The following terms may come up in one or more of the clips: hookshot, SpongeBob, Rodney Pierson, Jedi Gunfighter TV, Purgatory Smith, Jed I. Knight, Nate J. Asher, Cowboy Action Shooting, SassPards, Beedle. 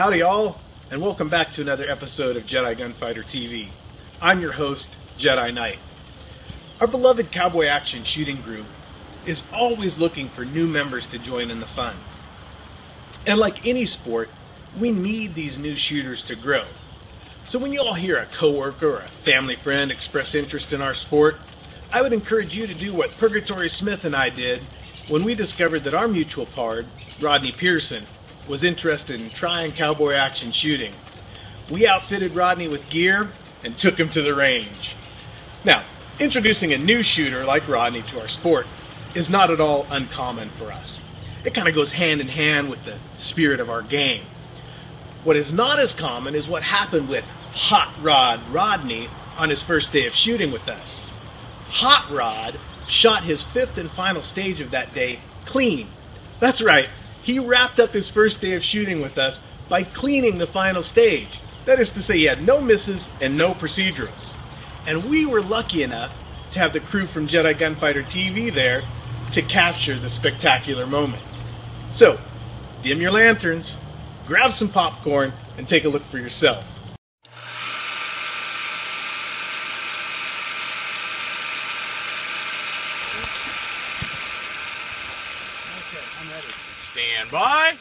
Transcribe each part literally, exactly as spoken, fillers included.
Howdy y'all, and welcome back to another episode of Jedi Gunfighter T V. I'm your host, Jedi Knight. Our beloved Cowboy Action Shooting Group is always looking for new members to join in the fun. And like any sport, we need these new shooters to grow. So when you all hear a coworker or a family friend express interest in our sport, I would encourage you to do what Purgatory Smith and I did when we discovered that our mutual pard, Rodney Pierson, was interested in trying cowboy action shooting. We outfitted Rodney with gear and took him to the range. Now, introducing a new shooter like Rodney to our sport is not at all uncommon for us. It kind of goes hand in hand with the spirit of our game. What is not as common is what happened with Hot Rod Rodney on his first day of shooting with us. Hot Rod shot his fifth and final stage of that day clean. That's right. He wrapped up his first day of shooting with us by cleaning the final stage. That is to say, he had no misses and no procedurals. And we were lucky enough to have the crew from Jedi Gunfighter T V there to capture the spectacular moment. So, dim your lanterns, grab some popcorn, and take a look for yourself. Stand by.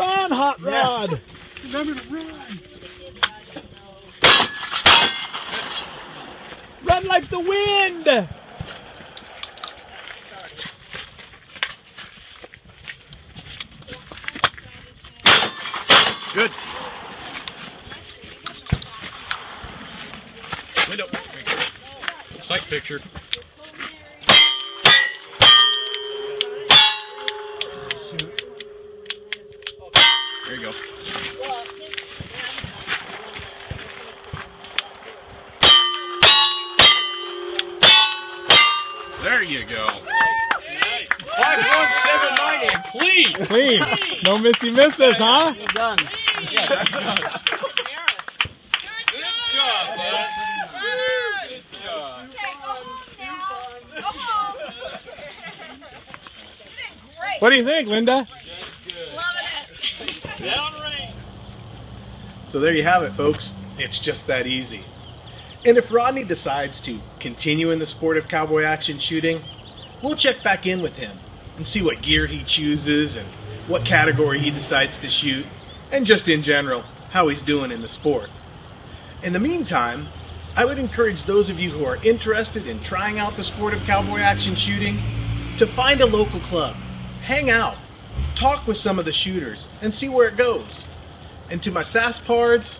Run, Hot Rod! Yeah. Remember to run! Run like the wind! Good. Window picture. Sight picture. There you go. There you go. Nice. five one seven nine clean. Clean. No missy misses, huh? You're done. Yeah, that's nice. Good job, man. Good job. Okay, go home now. Go home. Great. What do you think, Linda? That's good. Loving it. Downrange. So there you have it, folks. It's just that easy. And if Rodney decides to continue in the sport of cowboy action shooting, we'll check back in with him and see what gear he chooses and what category he decides to shoot. And just in general, how he's doing in the sport. In the meantime, I would encourage those of you who are interested in trying out the sport of cowboy action shooting to find a local club, hang out, talk with some of the shooters, and see where it goes. And to my SassPards,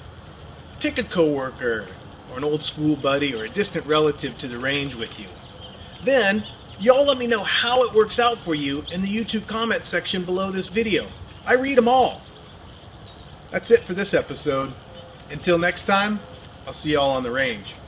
take a coworker or an old school buddy or a distant relative to the range with you. Then, y'all let me know how it works out for you in the YouTube comment section below this video. I read them all. That's it for this episode. Until next time, I'll see y'all on the range.